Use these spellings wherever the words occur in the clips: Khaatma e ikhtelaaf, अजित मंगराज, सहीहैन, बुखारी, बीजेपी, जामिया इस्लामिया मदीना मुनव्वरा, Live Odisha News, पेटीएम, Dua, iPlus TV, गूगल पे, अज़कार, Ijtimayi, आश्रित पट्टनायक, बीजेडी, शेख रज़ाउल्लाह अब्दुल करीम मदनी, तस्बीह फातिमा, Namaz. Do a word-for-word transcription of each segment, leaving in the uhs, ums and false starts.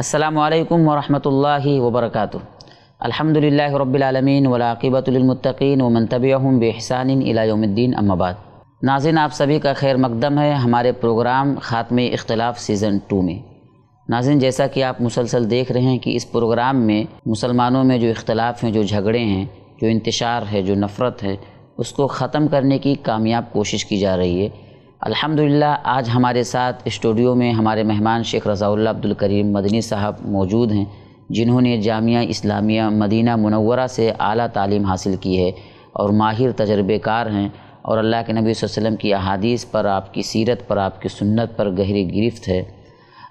अस्सलामु अलैकुम वरहमतुल्लाहि वबरकातुहु। अल्हम्दुलिल्लाहि रब्बिल आलमीन वलाक़िबतु लिलमुत्तक़ीन वमन तबिअहुम बिइहसान इला यौमिद्दीन। अम्मा बाद। नाज़रीन, आप सभी का खैर मकदम है हमारे प्रोग्राम ख़ात्मे इख्तलाफ सीज़न टू में। नाज़रीन, जैसा कि आप मुसलसल देख रहे हैं कि इस प्रोग्राम में मुसलमानों में जो इख्तलाफ हैं, जो झगड़े हैं, जो इंतशार है, जो नफ़रत है, उसको ख़त्म करने की कामयाब कोशिश की जा रही है। अल्हम्दुलिल्लाह, आज हमारे साथ स्टूडियो में हमारे मेहमान शेख रज़ाउल्लाह अब्दुल करीम मदनी साहब मौजूद हैं, जिन्होंने जामिया इस्लामिया मदीना मुनव्वरा से आला तालीम हासिल की है और माहिर तजर्बेकार हैं और अल्लाह के नबी सल्लल्लाहु अलैहि वसल्लम की अहादीस पर, आपकी सीरत पर, आपकी सुन्नत पर गहरी गिरफ्त है।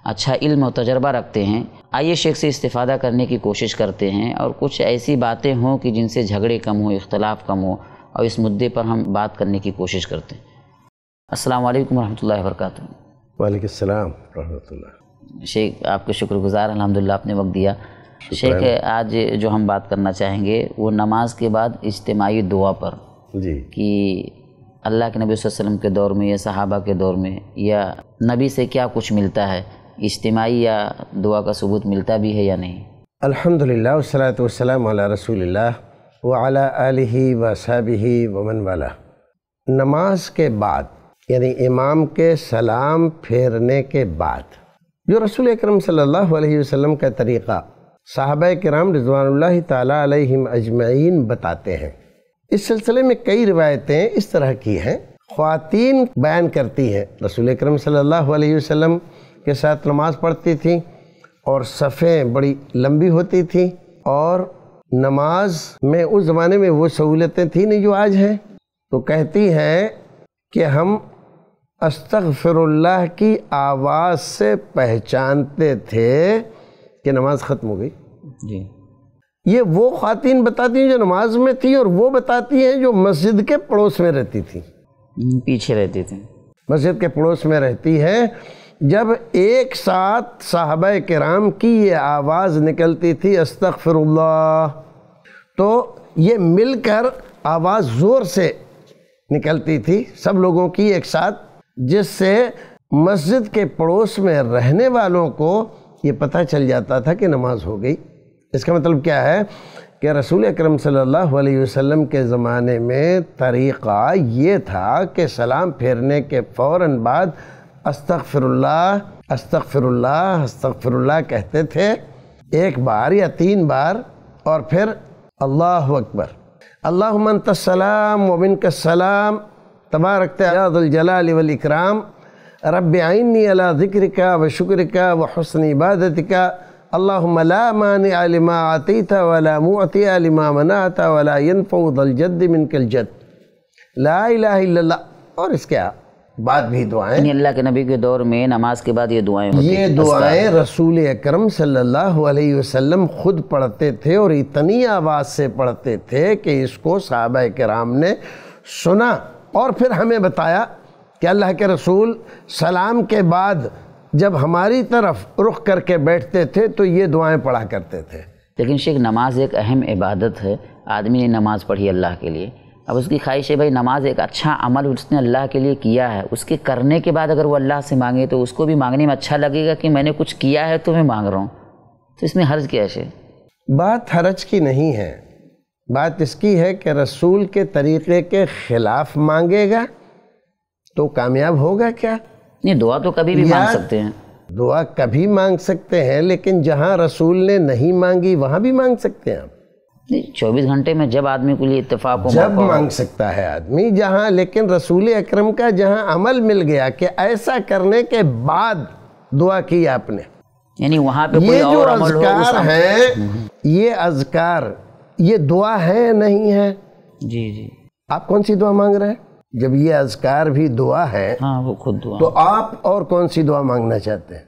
अच्छा इल्म और तजर्बा रखते हैं। आइए शेख से इस्तिफ़ादा करने की कोशिश करते हैं और कुछ ऐसी बातें हों कि जिनसे झगड़े कम हों, इख्तलाफ कम हो, और इस मुद्दे पर हम बात करने की कोशिश करते हैं। अस्सलाम वालेकुम रहमतुल्लाहि वबरकातुहू। वालेकुम अस्सलाम रहमतुल्लाह। शेख, आपके शुक्रगुज़ार, अल्हम्दुलिल्लाह आपने वक्त दिया। शेख, आज जो हम बात करना चाहेंगे वो नमाज के बाद इज्तिमाई दुआ पर जी, कि अल्लाह के नबी सल्लल्लाहु अलैहि वसल्लम के दौर में या सहाबा के दौर में या नबी से क्या कुछ मिलता है, इज्तिमाई या दुआ का सबूत मिलता भी है या नहीं। अल्हम्दुलिल्लाह वस्सलातु वस्सलामु अला रसूलिल्लाह व अला आलिहि व असहाबिहि व मन वाला। नमाज के बाद यानी इमाम के सलाम फेरने के बाद जो रसूल अकरम सल्लल्लाहु अलैहि वसल्लम का तरीक़ा साहबा किराम रिज़वानुल्लाहि ताला अलैहिम अजमईन बताते हैं। इस सिलसिले में कई रिवायतें इस तरह की हैं। ख़्वातीन बयान करती हैं रसूल अकरम सल्लल्लाहु अलैहि वसल्लम के साथ नमाज़ पढ़ती थी और सफ़ें बड़ी लंबी होती थी और नमाज में उस ज़माने में वो सहूलतें थी नहीं जो आज हैं। तो कहती हैं कि हम अस्तग़फिरुल्लाह की आवाज़ से पहचानते थे कि नमाज ख़त्म हो गई जी। ये वो ख़्वातीन बताती हैं जो नमाज में थी, और वो बताती हैं जो मस्जिद के पड़ोस में रहती थी, पीछे रहती थी, मस्जिद के पड़ोस में रहती हैं। जब एक साथ साहबा किराम की ये आवाज़ निकलती थी अस्तग़फिरुल्लाह, तो ये मिलकर आवाज़ ज़ोर से निकलती थी सब लोगों की एक साथ, जिससे मस्जिद के पड़ोस में रहने वालों को ये पता चल जाता था कि नमाज हो गई। इसका मतलब क्या है कि रसूल अकरम सल्लल्लाहु अलैहि वसल्लम के ज़माने में तरीक़ा ये था कि सलाम फेरने के फ़ौरन बाद अस्तग़फिरुल्लाह अस्तग़फिरुल्लाह अस्तग़फिरुल्लाह कहते थे, एक बार या तीन बार, और फिर अल्लाहु अकबर, अल्लाहुम्मा अंतस सलाम व मिनकस सलाम, तबारकते या ज़ुल जलाल वल इकराम, रब्बि आइन्नी अला ज़िक्रिका व शुक्रिका व हुस्नि इबादतिका, अल्लाहुम्मा ला मानिअ लिमा आतैत व ला मुअतिअ लिमा मनअत व ला यनफ़उ ज़ल जद्द मिनकल जद्द, ला इलाहा इल्लल्लाह। और इसके बाद भी दुआएं अल्लाह के नबी के दौर में नमाज के बाद ये दुआएं होती, ये दुआएं रसूल अकरम सल्लल्लाहु अलैहि वसल्लम खुद पढ़ते थे और इतनी आवाज़ से पढ़ते थे कि इसको सहाबा किराम ने सुना और फिर हमें बताया कि अल्लाह के रसूल सलाम के बाद जब हमारी तरफ रुख करके बैठते थे तो ये दुआएं पढ़ा करते थे। लेकिन शेख, नमाज एक अहम इबादत है। आदमी ने नमाज़ पढ़ी अल्लाह के लिए, अब उसकी ख्वाहिश है भाई नमाज एक अच्छा अमल उसने अल्लाह के लिए किया है, उसके करने के बाद अगर वो अल्लाह से मांगे तो उसको भी मांगने में अच्छा लगेगा कि मैंने कुछ किया है तो मैं मांग रहा हूँ, तो इसमें हर्ज क्या है शेख? बात हर्ज की नहीं है, बात इसकी है कि रसूल के तरीक़े के ख़िलाफ़ मांगेगा तो कामयाब होगा क्या? नहीं, दुआ तो कभी भी मांग सकते हैं, दुआ कभी मांग सकते हैं, लेकिन जहाँ रसूल ने नहीं मांगी वहाँ भी मांग सकते हैं आप। चौबीस घंटे में जब आदमी के लिए इत्तेफाक हो जब मांग सकता है आदमी जहाँ, लेकिन रसूल अकरम का जहाँ अमल मिल गया कि ऐसा करने के बाद दुआ की आपने, यानी वहाँ पे कोई और अमल हो, अज़कार है, ये अज़कार ये दुआ है नहीं है जी जी। आप कौन सी दुआ मांग रहे हैं जब ये अज़कार भी दुआ है? हाँ, वो खुद दुआ, तो आप और कौन सी दुआ मांगना चाहते हैं?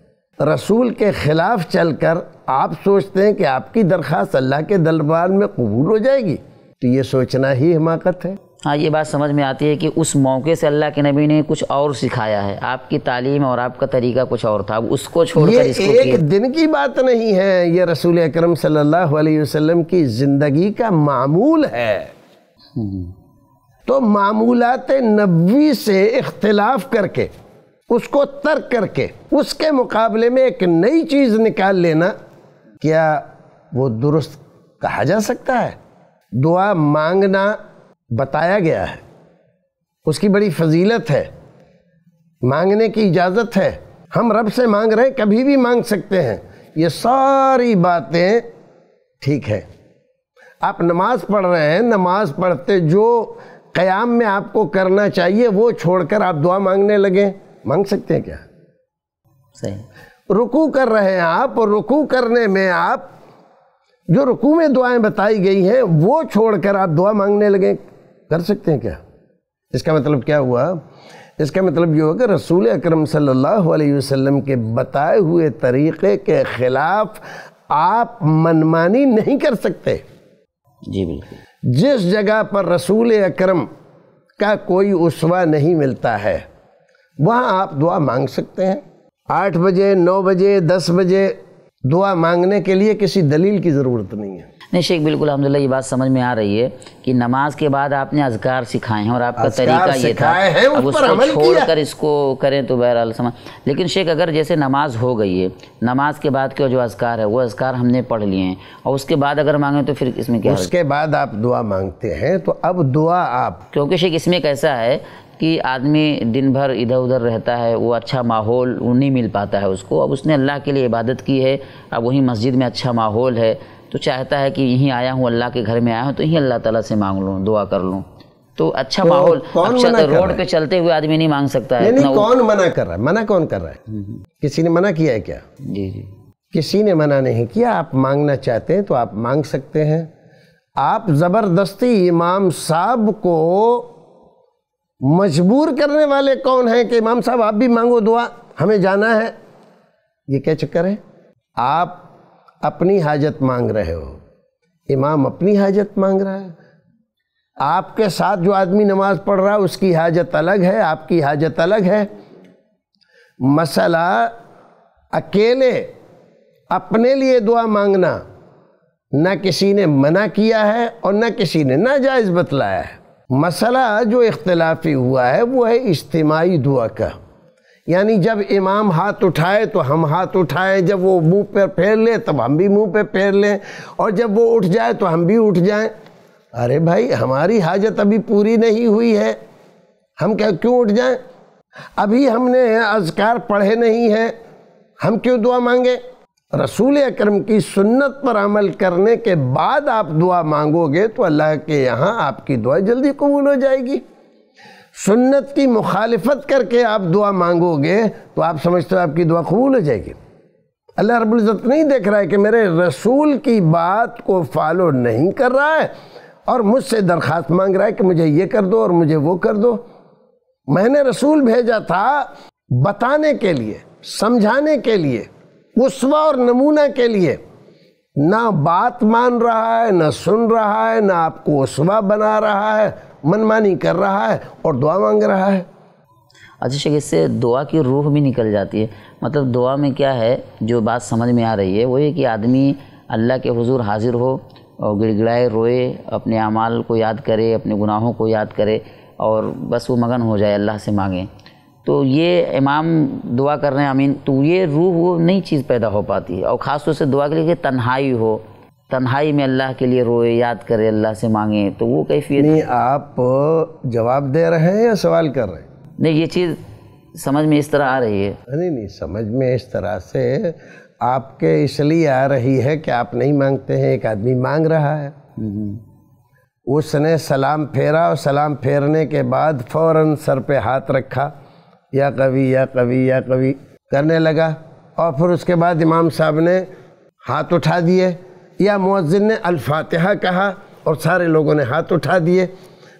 रसूल के ख़िलाफ़ चलकर आप सोचते हैं कि आपकी दरख्वास्त अल्लाह के दरबार में कबूल हो जाएगी, तो ये सोचना ही हिमाकत है। हाँ, ये बात समझ में आती है कि उस मौके से अल्लाह के नबी ने कुछ और सिखाया है, आपकी तालीम और आपका तरीका कुछ और था, उसको छोड़कर इसको किया। एक दिन की बात नहीं है, ये रसूल अकरम सल्लल्लाहु अलैहि वसल्लम की ज़िंदगी का मामूल है। तो मामूलात नबवी से इख्तिलाफ करके उसको तर्क करके उसके मुकाबले में एक नई चीज़ निकाल लेना, क्या वो दुरुस्त कहा जा सकता है? दुआ मांगना बताया गया है, उसकी बड़ी फजीलत है, मांगने की इजाज़त है, हम रब से मांग रहे हैं, कभी भी मांग सकते हैं, ये सारी बातें ठीक है। आप नमाज़ पढ़ रहे हैं, नमाज़ पढ़ते जो क़याम में आपको करना चाहिए वो छोड़कर आप दुआ मांगने लगे, मांग सकते हैं क्या? सही। रुकू कर रहे हैं आप और रुकू करने में आप जो रुकू में दुआएं बताई गई हैं वो छोड़कर आप दुआ मांगने लगे, कर सकते हैं क्या? इसका मतलब क्या हुआ? इसका मतलब ये हुआ कि रसूल अकरम सल्लल्लाहु अलैहि वसल्लम के बताए हुए तरीक़े के ख़िलाफ़ आप मनमानी नहीं कर सकते। जी बिल्कुल। जिस जगह पर रसूल अकरम का कोई उसवा नहीं मिलता है वहाँ आप दुआ मांग सकते हैं। आठ बजे, नौ बजे, दस बजे दुआ मांगने के लिए किसी दलील की ज़रूरत नहीं है। नहीं शेख, बिल्कुल अल्हम्दुलिल्लाह ये बात समझ में आ रही है कि नमाज के बाद आपने अज़कार सिखाए हैं और आपका तरीका ये था, अब उसको छोड़ कर इसको करें तो बहरहाल समझ। लेकिन शेख अगर जैसे नमाज हो गई है, नमाज के बाद के जो अज़कार है वो अज़कार हमने पढ़ लिए हैं और उसके बाद अगर मांगें तो फिर इसमें क्या? उसके बाद आप दुआ मांगते हैं तो अब दुआ आप, क्योंकि शेख इसमें कैसा है कि आदमी दिन भर इधर उधर रहता है, वो अच्छा माहौल नहीं मिल पाता है उसको, अब उसने अल्लाह के लिए इबादत की है, अब वहीं मस्जिद में अच्छा माहौल है तो चाहता है कि यहीं आया हूँ, अल्लाह के घर में आया हूँ तो यहीं अल्लाह ताला से मांग लूँ, दुआ कर लूँ, तो अच्छा तो माहौल। रोड पे चलते हुए आदमी नहीं मांग सकता है। नहीं, कौन मना कर रहा है? मना कौन कर रहा है? किसी ने मना किया है क्या? जी जी, किसी ने मना नहीं किया। आप मांगना चाहते हैं तो आप मांग सकते हैं। आप ज़बरदस्ती इमाम साहब को मजबूर करने वाले कौन हैं कि इमाम साहब आप भी मांगो दुआ, हमें जाना है, ये क्या चक्कर है? आप अपनी हाजत मांग रहे हो, इमाम अपनी हाजत मांग रहा है, आपके साथ जो आदमी नमाज पढ़ रहा है उसकी हाजत अलग है, आपकी हाजत अलग है। मसला अकेले अपने लिए दुआ मांगना, ना किसी ने मना किया है और ना किसी ने नाजायज़ बतलाया है। मसला जो इख्तलाफी हुआ है वो है इज्तिमाई दुआ का, यानी जब इमाम हाथ उठाए तो हम हाथ उठाएं, जब वो मुंह पर फेर ले तब हम भी मुंह पे फेर लें, और जब वो उठ जाए तो हम भी उठ जाएं। अरे भाई, हमारी हाजत अभी पूरी नहीं हुई है, हम क्या क्यों उठ जाएं? अभी हमने अज़कार पढ़े नहीं हैं, हम क्यों दुआ मांगे? रसूल अकरम की सुन्नत पर अमल करने के बाद आप दुआ मांगोगे तो अल्लाह के यहाँ आपकी दुआ जल्दी कबूल हो जाएगी। सुन्नत की मुखालिफत करके आप दुआ मांगोगे तो आप समझते हो आपकी दुआ कबूल हो जाएगी। अल्लाह रब्बुल इज़्ज़त नहीं देख रहा है कि मेरे रसूल की बात को फॉलो नहीं कर रहा है और मुझसे दरख्वास्त मांग रहा है कि मुझे ये कर दो और मुझे वो कर दो। मैंने रसूल भेजा था बताने के लिए, समझाने के लिए, उसवा और नमूना के लिए। ना बात मान रहा है, ना सुन रहा है, ना आपको उसवा बना रहा है, मनमानी कर रहा है और दुआ मांग रहा है। अच्छा शेख, इससे दुआ की रूह भी निकल जाती है। मतलब दुआ में क्या है, जो बात समझ में आ रही है वो ये कि आदमी अल्लाह के हुजूर हाजिर हो और गिड़गिड़ाए, रोए, अपने अमाल को याद करे, अपने गुनाहों को याद करे और बस वो मगन हो जाए, अल्लाह से मांगे। तो ये इमाम दुआ कर रहे हैं आमीन, तो ये रूह वो नई चीज़ पैदा हो पाती है। और ख़ास तौर से दुआ के लिए तन्हाई हो, तन्हाई में अल्लाह के लिए रोए, याद करे, अल्लाह से मांगे, तो वो कैफियत। नहीं, आप जवाब दे रहे हैं या सवाल कर रहे हैं? नहीं, ये चीज़ समझ में इस तरह आ रही है। नहीं नहीं, समझ में इस तरह से आपके इसलिए आ रही है कि आप नहीं मांगते हैं। एक आदमी मांग रहा है, उसने सलाम फेरा और सलाम फेरने के बाद फ़ौरन सर पे हाथ रखा, या कवि या कवि या कवि करने लगा और फिर उसके बाद इमाम साहब ने हाथ उठा दिए या मुअज्जिन ने अल-फातिहा कहा और सारे लोगों ने हाथ उठा दिए।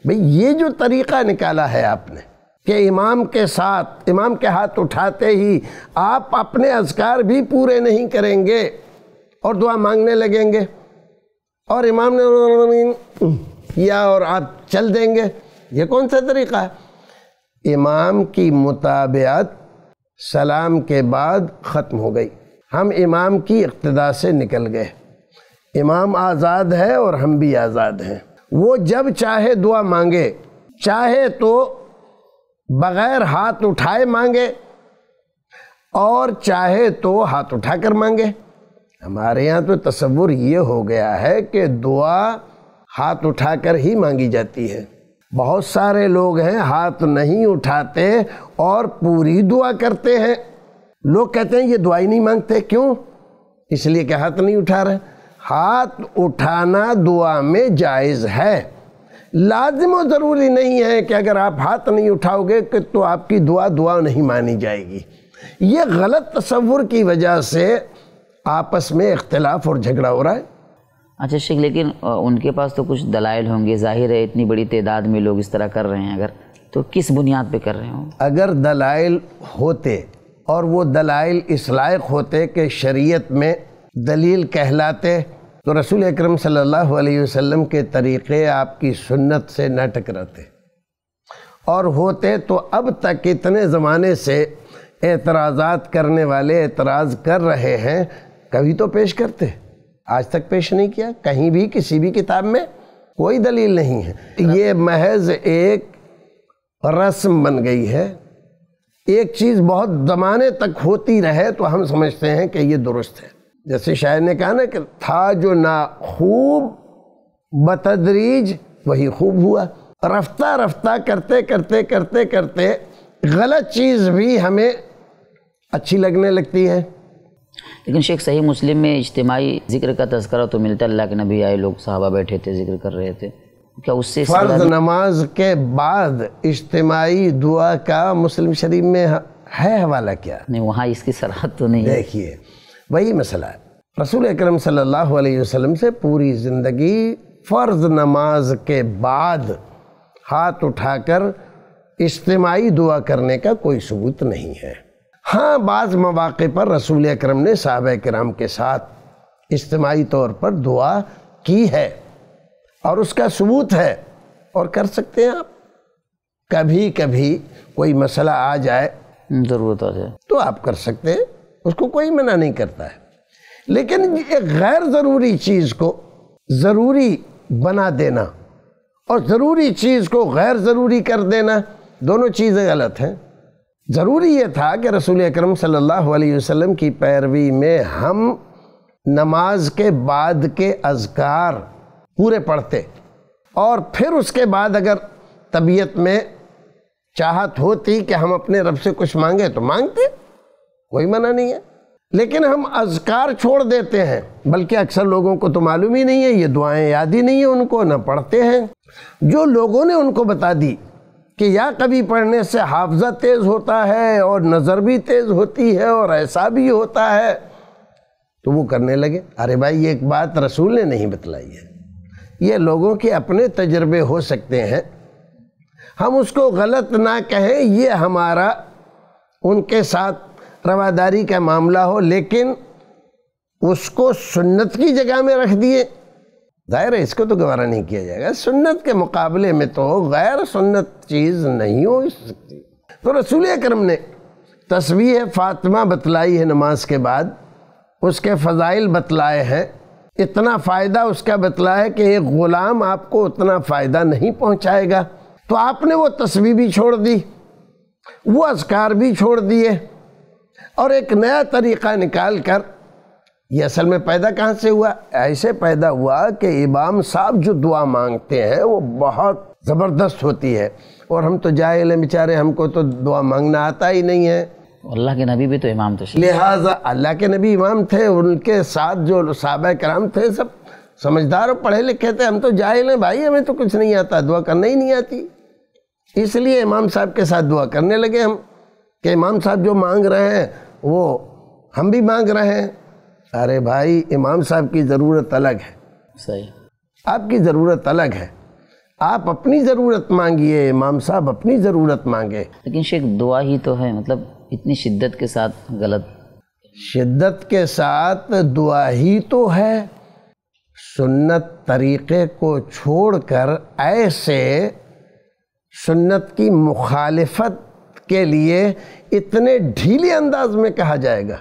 भाई, ये जो तरीक़ा निकाला है आपने कि इमाम के साथ, इमाम के हाथ उठाते ही आप अपने अज़कार भी पूरे नहीं करेंगे और दुआ मांगने लगेंगे और इमाम ने या और आप चल देंगे, ये कौन सा तरीक़ा है? इमाम की मुताबिअत सलाम के बाद ख़त्म हो गई, हम इमाम की इक़्तिदा से निकल गए। इमाम आज़ाद है और हम भी आज़ाद हैं, वो जब चाहे दुआ मांगे, चाहे तो बग़ैर हाथ उठाए मांगे, और चाहे तो हाथ उठाकर मांगे। हमारे यहाँ तो तस्वुर ये हो गया है कि दुआ हाथ उठाकर ही मांगी जाती है। बहुत सारे लोग हैं हाथ नहीं उठाते और पूरी दुआ करते हैं। लोग कहते हैं ये दुआ ही नहीं मांगते, क्यों? इसलिए कि हाथ नहीं उठा रहे। हाथ उठाना दुआ में जायज़ है, लाजिम और ज़रूरी नहीं है कि अगर आप हाथ नहीं उठाओगे तो आपकी दुआ दुआ नहीं मानी जाएगी। ये गलत तस्वुर की वजह से आपस में इख्तिलाफ और झगड़ा हो रहा है। अच्छा शेख, लेकिन उनके पास तो कुछ दलाइल होंगे, जाहिर है इतनी बड़ी तादाद में लोग इस तरह कर रहे हैं, अगर तो किस बुनियाद पे कर रहे हो? अगर दलाइल होते और वो दलाइल इस लायक होते कि शरीयत में दलील कहलाते तो रसूल अकरम सल्लल्लाहु अलैहि वसल्लम के तरीक़े आपकी सुन्नत से न टकराते, और होते तो अब तक इतने ज़माने से एतराज़ात करने वाले एतराज़ कर रहे हैं, कभी तो पेश करते, आज तक पेश नहीं किया। कहीं भी किसी भी किताब में कोई दलील नहीं है। ये महज एक रस्म बन गई है। एक चीज़ बहुत ज़माने तक होती रहे तो हम समझते हैं कि ये दुरुस्त है। जैसे शायर ने कहा ना कि था जो ना खूब बतदरीज वही खूब हुआ। रफ्ता रफ्ता करते करते करते करते गलत चीज़ भी हमें अच्छी लगने लगती है। लेकिन शेख, सही मुस्लिम में इज्तिमाई ज़िक्र का तस्करा तो मिलता है, अल्लाह के नबी आए, लोग सहाबा बैठे थे, जिक्र कर रहे थे, क्या उससे फर्ज नमाज के बाद इज्तिमाई दुआ का मुस्लिम शरीफ में है हवाला क्या? नहीं, वहाँ इसकी सराहत तो नहीं। देखिए वही मसला है, रसूल अकरम सल्लल्लाहु अलैहि वसल्लम से पूरी ज़िंदगी फ़र्ज नमाज के बाद हाथ उठाकर इज्तिमाई दुआ करने का कोई सबूत नहीं है। हाँ, बाज़ मौक़े पर रसूल अकरम ने सहाबा किराम के साथ इज्तिमाई तौर पर दुआ की है और उसका सबूत है, और कर सकते हैं आप। कभी कभी कोई मसला आ जाए, ज़रूरत आ जाए, तो आप कर सकते हैं, उसको कोई मना नहीं करता है। लेकिन एक गैर ज़रूरी चीज़ को ज़रूरी बना देना और ज़रूरी चीज़ को गैर ज़रूरी कर देना, दोनों चीज़ें गलत हैं। ज़रूरी ये था कि रसूल अकरम सल्लल्लाहु अलैहि वसल्लम की पैरवी में हम नमाज के बाद के अज़कार पूरे पढ़ते, और फिर उसके बाद अगर तबीयत में चाहत होती कि हम अपने रब से कुछ मांगे तो मांगते, कोई मना नहीं है। लेकिन हम अज़कार छोड़ देते हैं, बल्कि अक्सर लोगों को तो मालूम ही नहीं है, ये दुआएं याद ही नहीं है उनको, न पढ़ते हैं। जो लोगों ने उनको बता दी कि या कभी पढ़ने से हाफजा तेज़ होता है और नज़र भी तेज़ होती है और ऐसा भी होता है, तो वो करने लगे। अरे भाई, एक बात रसूल ने नहीं बतलाई है, ये लोगों के अपने तजर्बे हो सकते हैं, हम उसको गलत ना कहें, ये हमारा उनके साथ रवादारी का मामला हो, लेकिन उसको सुन्नत की जगह में रख दिए, ज़ाहिर है इसको तो गवारा नहीं किया जाएगा। सुन्नत के मुकाबले में तो गैर सुन्नत चीज़ नहीं हो सकती। तो रसूल अकरम ने तस्बीह फातिमा बतलाई है नमाज के बाद, उसके फ़ज़ाइल बतलाए हैं, इतना फ़ायदा उसका बतलाया है कि एक ग़ुलाम आपको उतना फ़ायदा नहीं पहुँचाएगा, तो आपने वो तस्बीह भी छोड़ दी, वो अज़कार भी छोड़ दिए, और एक नया तरीक़ा निकाल कर, ये असल में पैदा कहाँ से हुआ? ऐसे पैदा हुआ कि इमाम साहब जो दुआ मांगते हैं वो बहुत ज़बरदस्त होती है, और हम तो जाहिल हैं बेचारे, हमको तो दुआ मांगना आता ही नहीं है। अल्लाह के नबी भी तो इमाम थे, लिहाजा अल्लाह के नबी इमाम थे, उनके साथ जो सहाबा कराम थे सब समझदार और पढ़े लिखे थे, हम तो जाहिल हैं भाई, हमें तो कुछ नहीं आता, दुआ करना ही नहीं आती, इसलिए इमाम साहब के साथ दुआ करने लगे हम कि इमाम साहब जो मांग रहे हैं वो हम भी मांग रहे हैं। अरे भाई, इमाम साहब की ज़रूरत अलग है, सही, आपकी ज़रूरत अलग है, आप अपनी ज़रूरत मांगिए, इमाम साहब अपनी ज़रूरत मांगे। लेकिन शेख, दुआ ही तो है, मतलब इतनी शिद्दत के साथ गलत, शिद्दत के साथ दुआ ही तो है। सुन्नत तरीक़े को छोड़कर ऐसे सुन्नत की मुखालिफत के लिए इतने ढीले अंदाज में कहा जाएगा?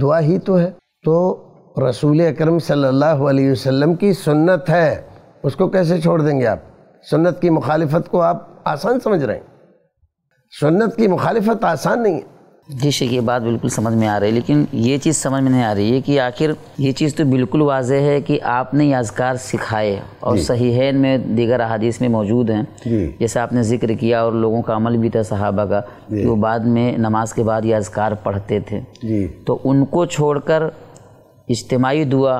दुआ ही तो है, तो रसूल अकरम सल्लल्लाहु अलैहि वसल्लम की सुन्नत है, उसको कैसे छोड़ देंगे आप? सुन्नत की मुखालिफत को आप आसान समझ रहे हैं? सुन्नत की मुखालिफत आसान नहीं है। जी शेख, ये बात बिल्कुल समझ में आ रही है, लेकिन ये चीज़ समझ में नहीं आ रही है कि आखिर ये चीज़ तो बिल्कुल वाजह है कि आपने अज़कार सिखाए और सहीहैन में दीगर अहादीस में मौजूद हैं, जैसे आपने जिक्र किया और लोगों का अमल भी था सहाबा का कि वो बाद में नमाज के बाद ये अज़कार पढ़ते थे, तो उनको छोड़कर इज्तिमाई दुआ,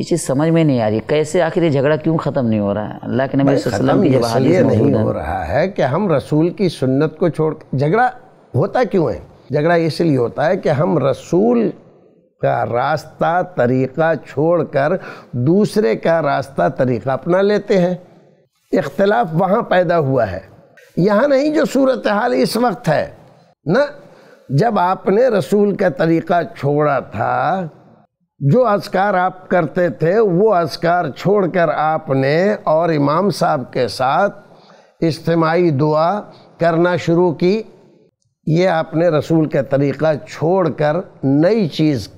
ये चीज़ समझ में नहीं आ रही कैसे आखिर ये झगड़ा क्यों ख़त्म नहीं हो रहा है? अल्लाह के नबी सल्लल्लाहु अलैहि वसल्लम की जब नहीं हो रहा है कि हम रसूल की सुन्नत को छोड़, झगड़ा होता क्यों है? झगड़ा इसलिए होता है कि हम रसूल का रास्ता तरीक़ा छोड़कर दूसरे का रास्ता तरीक़ा अपना लेते हैं। इख्तलाफ वहाँ पैदा हुआ है, यहाँ नहीं जो सूरत हाल इस वक्त है न। जब आपने रसूल का तरीक़ा छोड़ा था, जो अज़कार आप करते थे वो अज़कार छोड़कर आपने और इमाम साहब के साथ इज्तिमाई दुआ करना शुरू की, ये आपने रसूल का तरीक़ा छोड़कर नई चीज़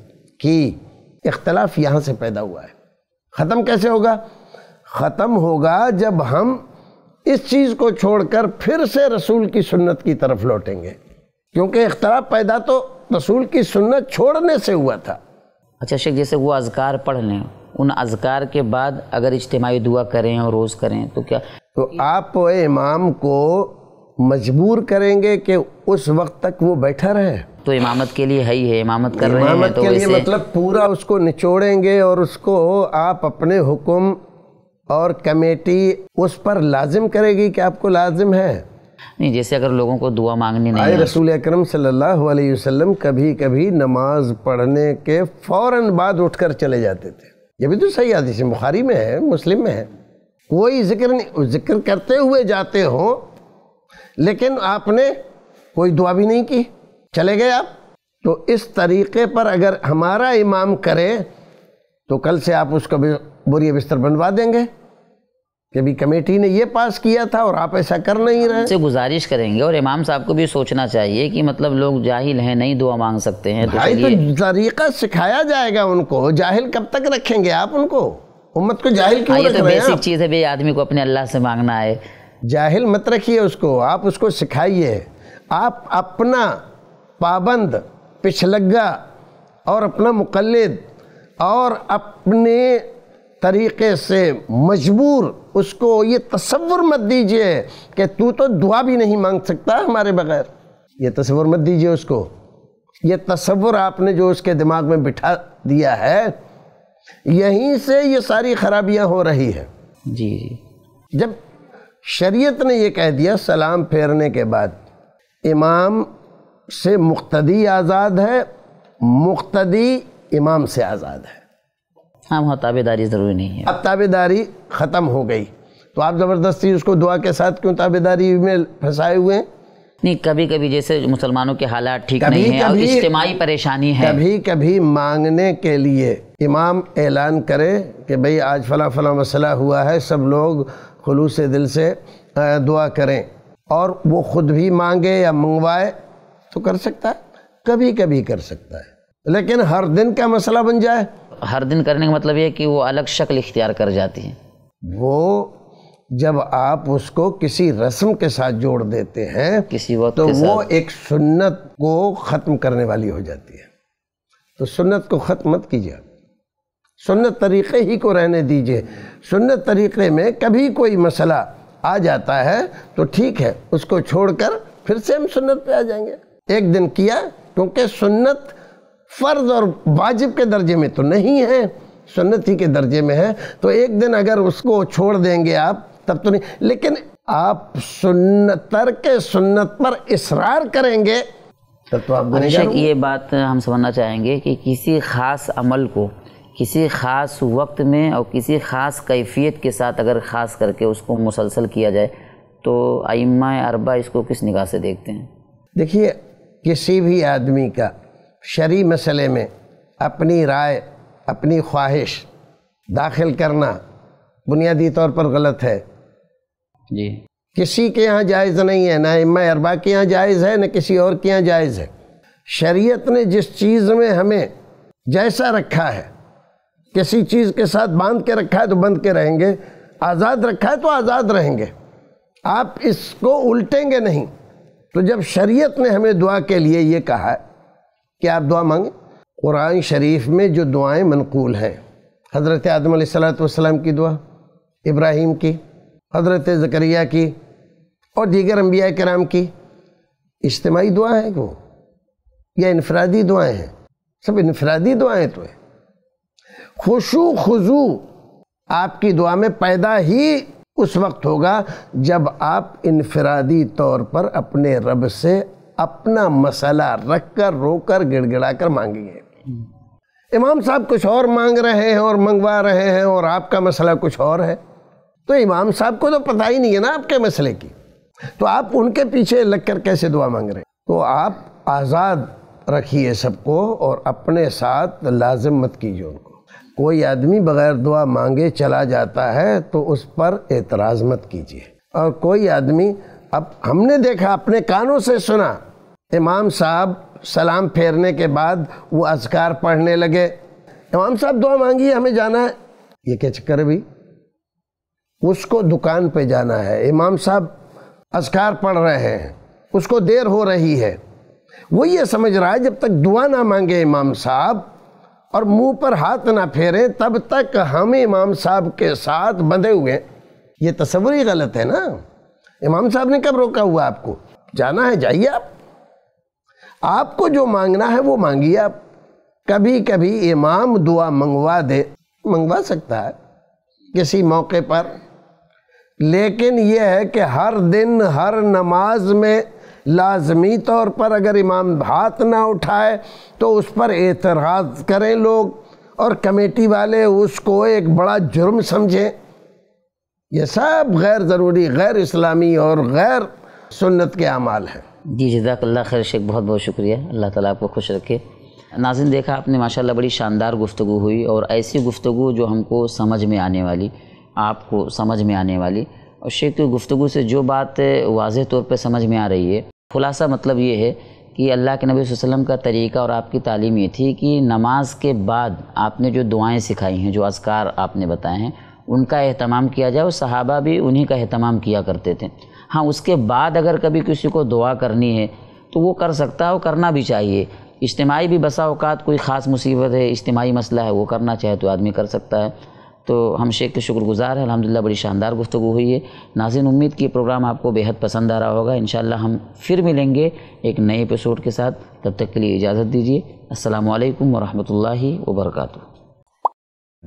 की। इख्तलाफ यहाँ से पैदा हुआ है। ख़त्म कैसे होगा? ख़त्म होगा जब हम इस चीज़ को छोड़कर फिर से रसूल की सुन्नत की तरफ लौटेंगे, क्योंकि इख्तलाफ पैदा तो रसूल की सुन्नत छोड़ने से हुआ था। अच्छा शेख, जैसे वो अज़कार पढ़ लें, उन अज़कार के बाद अगर इज्तिमाई दुआ करें और रोज़ करें तो क्या तो आप इमाम को मजबूर करेंगे कि उस वक्त तक वो बैठा रहे? तो इमामत के लिए है ही है, इमामत कर रहे हैं तो के लिए मतलब पूरा उसको निचोड़ेंगे और उसको आप अपने हुक्म और कमेटी उस पर लाजिम करेगी कि आपको लाजिम है नहीं। जैसे अगर लोगों को दुआ मांगनी नहीं है, रसूल अकरम सल्लल्लाहु अलैहि वसल्लम कभी कभी नमाज पढ़ने के फ़ौरन बाद उठकर चले जाते थे। ये भी तो सही हदीस है, बुखारी में है, मुस्लिम में है। कोई जिक्र नहीं, जिक्र करते हुए जाते हो, लेकिन आपने कोई दुआ भी नहीं की, चले गए आप। तो इस तरीक़े पर अगर हमारा इमाम करे तो कल से आप उसका बोरिया बिस्तर बनवा देंगे कि भी कमेटी ने ये पास किया था और आप ऐसा कर नहीं रहे। उनसे गुजारिश करेंगे और इमाम साहब को भी सोचना चाहिए कि मतलब लोग जाहिल हैं, नहीं दुआ मांग सकते हैं भाई, तो, तो तरीक़ा सिखाया जाएगा उनको। जाहिल कब तक रखेंगे आप उनको? उम्मत को जाहिल क्यों रख रहे हैं? बेसिक चीज़ है भाई, आदमी को अपने अल्लाह से मांगना है। जाहिल मत रखिए उसको, आप उसको सिखाइए। आप अपना पाबंद, पिछलग्गा और अपना मुक़ल्लिद और अपने तरीक़े से मजबूर उसको ये तस्वुर मत दीजिए कि तू तो दुआ भी नहीं मांग सकता हमारे बग़ैर। ये तस्वुर मत दीजिए उसको। ये तस्वुर आपने जो उसके दिमाग में बिठा दिया है, यहीं से ये सारी खराबियां हो रही है। जी जी, जब शरीयत ने ये कह दिया सलाम फेरने के बाद इमाम से मुक्तदी आज़ाद है, मुक्तदी इमाम से आज़ाद है। हाँ, वहाँ ताबेदारी ज़रूरी नहीं है। अब ताबेदारी ख़त्म हो गई तो आप ज़बरदस्ती उसको दुआ के साथ क्यों ताबेदारी में फंसाए हुए हैं? नहीं, कभी कभी जैसे मुसलमानों के हालात ठीक नहीं है और इज्तिमाई परेशानी है, कभी कभी मांगने के लिए इमाम ऐलान करे कि भाई आज फला फला मसला हुआ है, सब लोग खुलूस दिल से दुआ करें, और वो ख़ुद भी मांगे या मंगवाए तो कर सकता है, कभी कभी कर सकता है। लेकिन हर दिन का मसला बन जाए, हर दिन करने का मतलब ये कि वो अलग शक्ल इख्तियार कर जाती है। वो जब आप उसको किसी रस्म के साथ जोड़ देते हैं किसी वक्त, तो वो एक सुन्नत को ख़त्म करने वाली हो जाती है। तो सुन्नत को ख़त्म मत कीजिए, सुन्नत तरीक़े ही को रहने दीजिए। सुन्नत तरीक़े में कभी कोई मसला आ जाता है तो ठीक है, उसको छोड़कर फिर से हम सुन्नत पे आ जाएंगे। एक दिन किया, क्योंकि सुन्नत फ़र्ज और वाजिब के दर्जे में तो नहीं है, सुन्नत ही के दर्जे में है। तो एक दिन अगर उसको छोड़ देंगे आप तब तो नहीं, लेकिन आप सुन्नत के सुन्नत पर इसरार करेंगे तब तो आप गुनहगार। ये बात हम समझना चाहेंगे कि किसी ख़ास अमल को किसी ख़ास वक्त में और किसी ख़ास कैफियत के साथ अगर ख़ास करके उसको मुसलसल किया जाए तो आइम्मा अरबा इसको किस निगाह से देखते हैं? देखिए, किसी भी आदमी का शरी मसले में अपनी राय, अपनी ख्वाहिश दाखिल करना बुनियादी तौर पर गलत है जी। किसी के यहाँ जायज़ नहीं है, ना इमाम अरबा के यहाँ जायज़ है, ना किसी और के यहाँ जायज़ है। शरीयत ने जिस चीज़ में हमें जैसा रखा है, किसी चीज़ के साथ बांध के रखा है तो बंध के रहेंगे, आज़ाद रखा है तो आज़ाद रहेंगे। आप इसको उल्टेंगे नहीं। तो जब शरीयत ने हमें दुआ के लिए ये कहा कि आप दुआ मांगें, कुरान शरीफ में जो दुआएं मनकूल हैं, हज़रत आदम अलैहिस्सलाम की दुआ, इब्राहीम की, हज़रत ज़करिया की और दीगर अम्बिया कराम की इज्तिमाई दुआ है वो या इनफरादी दुआएं हैं, सब इनफरादी दुआएं तो हैं। खुशू खुजू आपकी दुआ में पैदा ही उस वक्त होगा जब आप इनफरादी तौर पर अपने रब से अपना मसला रखकर रोकर गिड़गिड़ा कर मांगेंगे। इमाम साहब कुछ और मांग रहे हैं और मंगवा रहे हैं और आपका मसला कुछ और है, तो इमाम साहब को तो पता ही नहीं है ना आपके मसले की, तो आप उनके पीछे लगकर कैसे दुआ मांग रहे हैं। तो आप आज़ाद रखिए सबको और अपने साथ लाजिम मत कीजिए उनको। कोई आदमी बग़ैर दुआ मांगे चला जाता है तो उस पर एतराज़ मत कीजिए। और कोई आदमी, अब हमने देखा, अपने कानों से सुना, इमाम साहब सलाम फेरने के बाद वो अज़कार पढ़ने लगे, इमाम साहब दुआ मांगी हमें जाना है, ये क्या चक्कर है भाई? उसको दुकान पे जाना है, इमाम साहब अज़कार पढ़ रहे हैं, उसको देर हो रही है, वो ये समझ रहा है जब तक दुआ ना मांगे इमाम साहब और मुंह पर हाथ ना फेरें तब तक हम इमाम साहब के साथ बंधे हुए। ये तस्वुर ही गलत है ना। इमाम साहब ने कब रोका हुआ आपको? जाना है जाइए आप, आपको जो मांगना है वो मांगिए आप। कभी कभी इमाम दुआ मंगवा दे, मंगवा सकता है किसी मौके पर, लेकिन यह है कि हर दिन हर नमाज में लाजमी तौर पर अगर इमाम हाथ ना उठाए तो उस पर एतराज़ करें लोग और कमेटी वाले उसको एक बड़ा जुर्म समझें। यह सब गैर ज़रूरी, गैर इस्लामी और गैर सुन्नत के अमाल हैं। जी जज़ाकल्लाह खैर शेख, बहुत बहुत शुक्रिया, अल्लाह ताला आपको खुश रखे। नाज़रीन देखा आपने, माशाल्लाह बड़ी शानदार गुफ्तगू हुई और ऐसी गुफ्तगू जो हमको समझ में आने वाली, आपको समझ में आने वाली। और शेख की गुफ्तगू से जो बात वाज़ेह तौर पर समझ में आ रही है, खुलासा मतलब ये है कि अल्लाह के नबी वसल्लम का तरीका और आपकी तालीम ये थी कि नमाज के बाद आपने जो दुआएं सिखाई हैं, जो अज़कार आपने बताए हैं, उनका एहतमाम किया जाए और सहाबा भी उन्हीं का एहतमाम किया करते थे। हाँ, उसके बाद अगर कभी किसी को दुआ करनी है तो वो कर सकता है और करना भी चाहिए। इज्तिमाई भी बसा औकात कोई ख़ास मुसीबत है, इज्तिमाई मसला है, वो करना चाहे तो आदमी कर सकता है। तो हम शेख के शुक्रगुज़ार हैं, अल्हम्दुलिल्लाह बड़ी शानदार गुफ्तगू हुई है। नाज़रीन उम्मीद कि प्रोग्राम आपको बेहद पसंद आ रहा होगा। इंशाअल्लाह हम फिर मिलेंगे एक नए एपिसोड के साथ, तब तक के लिए इजाज़त दीजिए। अस्सलामु अलैकुम वरहमतुल्लाहि वबरकातुहू।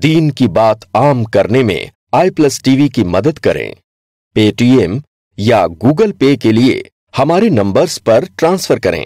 दीन की बात आम करने में आई प्लस टीवी की मदद करें। पेटीएम या गूगल पे के लिए हमारे नंबर्स पर ट्रांसफ़र करें।